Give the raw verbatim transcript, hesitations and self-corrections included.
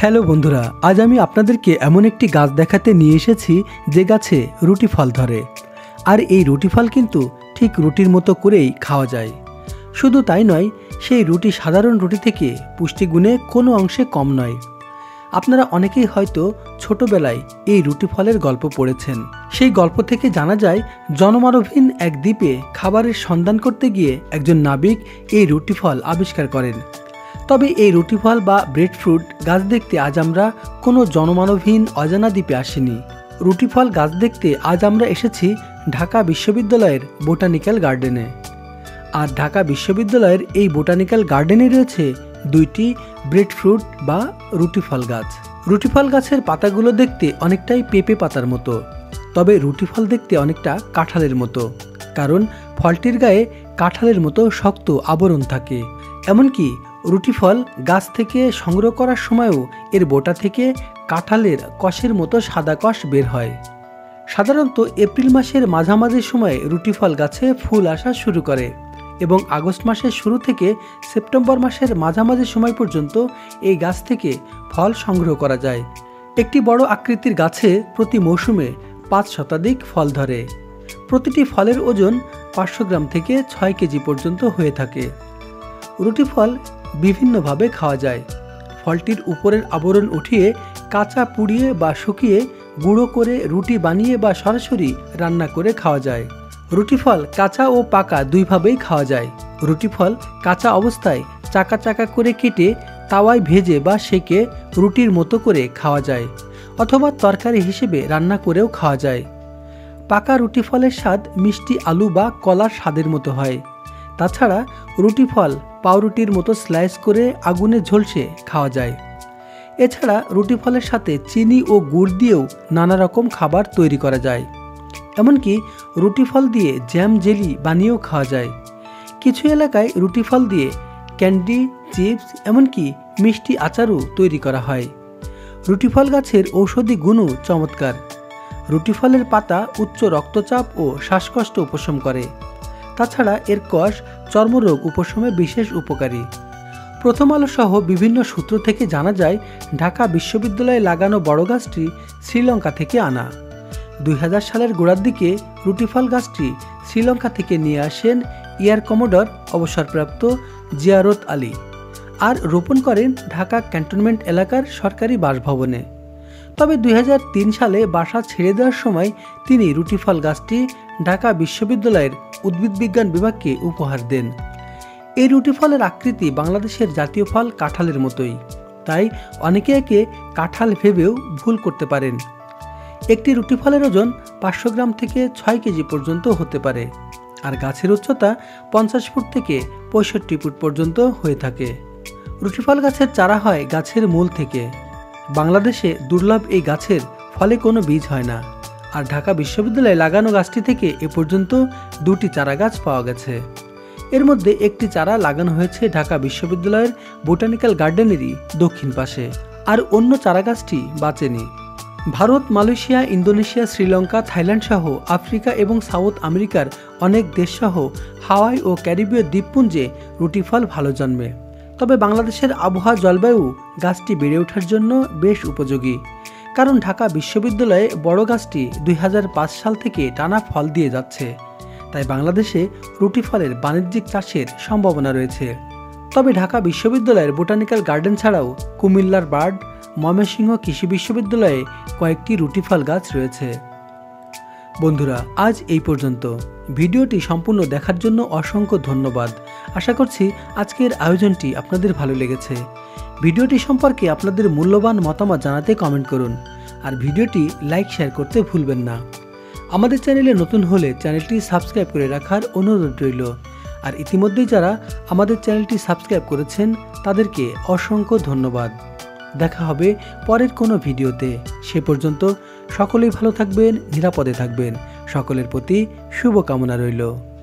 Hello बंधुरा आज आमी आपनादेरके एमन एकटी गाछ देखाते निये एसेछि जे गाछे रुटी फल धरे आर एई रुटी फल किन्तु ठीक रुटिर मतो करेई खावा जाय। शुधु ताई नय सेई रुटी साधारण रुटी थेके पुष्टिगुणे कोनो अंशे कम नय। आपनारा अनेकेई हयतो छोटोबेलाय एई रुटी फलेर गल्प पड़ेछेन। सेई गल्प थेके जाना जाय जनमानबहीन एक द्वीपे खाबारेर सन्धान करते गिये एकजन नाविक एई रुटी फल आविष्कार करेन। तबे ये रुटी फल बा ब्रेडफ्रूट गाछ देखते आज आमरा कोनो जनमानबहीन अजाना द्वीपे आसिनी। रुटी फल गाछ देखते आज आमरा एसेछि ढाका विश्वविद्यालयेर बोटानिकल गार्डेने। आर ढाका विश्वविद्यालयेर एई बोटानिकल गार्डेने रयेछे दुइटी ब्रेडफ्रूट बा रुटी फल गाछ। रुटी फल गाछेर पातागुलो देखते अनेकटाई पेपे पातार मतो, तबे रुटी फल देखते अनेकटा काठालेर मतो, कारण फलटिर गाये काठालेर मतो शक्त आवरण थाके। एमनकि रुटी फल गाछ थेके संग्रह करार समयो एर बोटा थेके काठालेर कषेर मतो सादा कष बेर हय। साधारणत एप्रिल मासेर माझामाझि समय रुटी फल गाछे फुल आसा शुरू करे एबं आगस्ट मासेर शुरू थेके सेप्टेम्बर मासेर माझामाझि समय पर्यन्त एई गाछ थेके फल संग्रह करा जाय। एकटी बड़ो आकृतिर गाछे प्रति मौसुमे पाँच शताधिक फल धरे। प्रतिटी फलेर ओजन पाँचशो ग्राम थेके छय केजी पर्यन्त हये थाके। रुटी फल विभिन्न भावे खावा जाए। फलटिर ऊपरेर आवरण उठिए काचा पुड़िए बा शुकिए गुड़ो करे रुटी बानिए बा सरासरि रान्ना करे खावा जाए। रुटी फल काचा ओ पाका दुई भावेई खावा जाए। रुटी फल काचा अवस्थाय चाका चाका करे केटे तावाय भेजे बा सेके रुटिर मतो करे खावा जाए अथवा तरकारी हिसेबे रान्ना करेओ खावा जाए। पाका रुटी फलेर स्वाद मिष्टि आलू बा कलार स्वादेर मतो हय। ताछाड़ा रुटी फल पाउरुटिर मतो स्लाइस करे आगुने झलसे खावा जाए। एछाड़ा रुटी फलेर साथे चीनी ओ गुड़ दिएओ नाना रकम खाबार तैरी करा जाए। एमनकि रुटी फल दिए जैम जेली बानिएओ खावा जाए। किछु एलाकाय रुटी फल दिए कैंडी चिप्स एमनकि मिष्टि आचारो तैरी करा हय। रुटी फल गाछेर औषधि गुणो चमत्कार। रुटी फलेर पाता उच्च रक्तचाप ओ श्वाসকष्ट उपशम करे। তাছাড়া এর কষ চর্মরোগ উপশমে বিশেষ উপকারী। প্রথম আলো সহ বিভিন্ন সূত্র থেকে জানা যায় ঢাকা বিশ্ববিদ্যালয়ে লাগানো বড় গাছটি শ্রীলঙ্কা থেকে আনা। দুই হাজার সালের গোড়ার দিকে রুটি ফল গাছটি শ্রীলঙ্কা থেকে নিয়ে আসেন এয়ার কমোডর অবসরপ্রাপ্ত জিয়ারত আলী আর রোপণ করেন ঢাকা ক্যান্টনমেন্ট এলাকার সরকারি বাসভবনে। তবে দুই হাজার তিন সালে বাসা ছেড়ে দেওয়ার সময় তিনি রুটি ফল গাছটি ঢাকা বিশ্ববিদ্যালয়ের উদ্ভিদ বিজ্ঞান বিভাগকে উপহার দেন। এই রুটি ফলের আকৃতি বাংলাদেশের জাতীয় ফল কাঁঠালের মতোই, তাই অনেকে একে কাঁঠাল ভেবেও ভুল করতে পারেন। একটি রুটি ফলের ওজন পাঁচশো গ্রাম থেকে ছয় কেজি পর্যন্ত হতে পারে আর গাছের উচ্চতা পঞ্চাশ ফুট থেকে পঁয়ষট্টি ফুট পর্যন্ত হয়ে থাকে। রুটি ফল গাছের চারা হয় গাছের মূল থেকে। বাংলাদেশে দুর্লভ এই গাছের ফলে কোনো বীজ হয় না আর ঢাকা বিশ্ববিদ্যালয়ে লাগানো গাছটি থেকে এ পর্যন্ত দুটি চারা গাছ পাওয়া গেছে। এর মধ্যে একটি চারা লাগানো হয়েছে ঢাকা বিশ্ববিদ্যালয়ের বোটানিক্যাল গার্ডেনেরই দক্ষিণ পাশে আর অন্য চারা গাছটি বাঁচেনি। Bharat, Malaysia, Indonesia, Sri Lanka, Thailand সহ আফ্রিকা এবং সাউথ আমেরিকার অনেক দেশ সহ হাওয়াই ও ক্যারিবীয় দ্বীপপুঞ্জে রুটি ফল ভালো জন্মে। তবে বাংলাদেশের আবহাওয়া জলবায়ু গাছটি বেড়ে ওঠার জন্য বেশ উপযোগী, কারণ ঢাকা বিশ্ববিদ্যালয়ে বড় গাছটি দুই হাজার পাঁচ সাল থেকে টানা ফল দিয়ে যাচ্ছে। তাই বাংলাদেশে রুটি ফলের বাণিজ্যিক চাষের সম্ভাবনা রয়েছে। তবে ঢাকা বিশ্ববিদ্যালয়ের বোটানিক্যাল গার্ডেন ছাড়াও কুমিল্লার বার্ড, ময়মনসিংহ কৃষি বিশ্ববিদ্যালয়ে কয়েকটি রুটি ফল গাছ রয়েছে। বন্ধুরা আজ এই পর্যন্ত। ভিডিওটি সম্পূর্ণ দেখার জন্য অসংখ্য ধন্যবাদ। আশা করছি আজকের আয়োজনটি আপনাদের ভালো লেগেছে। ভিডিওটি সম্পর্কে আপনাদের মূল্যবান মতামত জানাতে কমেন্ট করুন আর ভিডিওটি লাইক শেয়ার করতে ভুলবেন না। আমাদের চ্যানেলে নতুন হলে চ্যানেলটি সাবস্ক্রাইব করে রাখার অনুরোধ রইল আর ইতিমধ্যেই যারা আমাদের চ্যানেলটি সাবস্ক্রাইব করেছেন তাদেরকে অসংখ্য ধন্যবাদ। দেখা হবে পরের কোনো ভিডিওতে। সে পর্যন্ত সকলেই ভালো থাকবেন, নিরাপদে থাকবেন। সকলের প্রতি শুভকামনা রইল।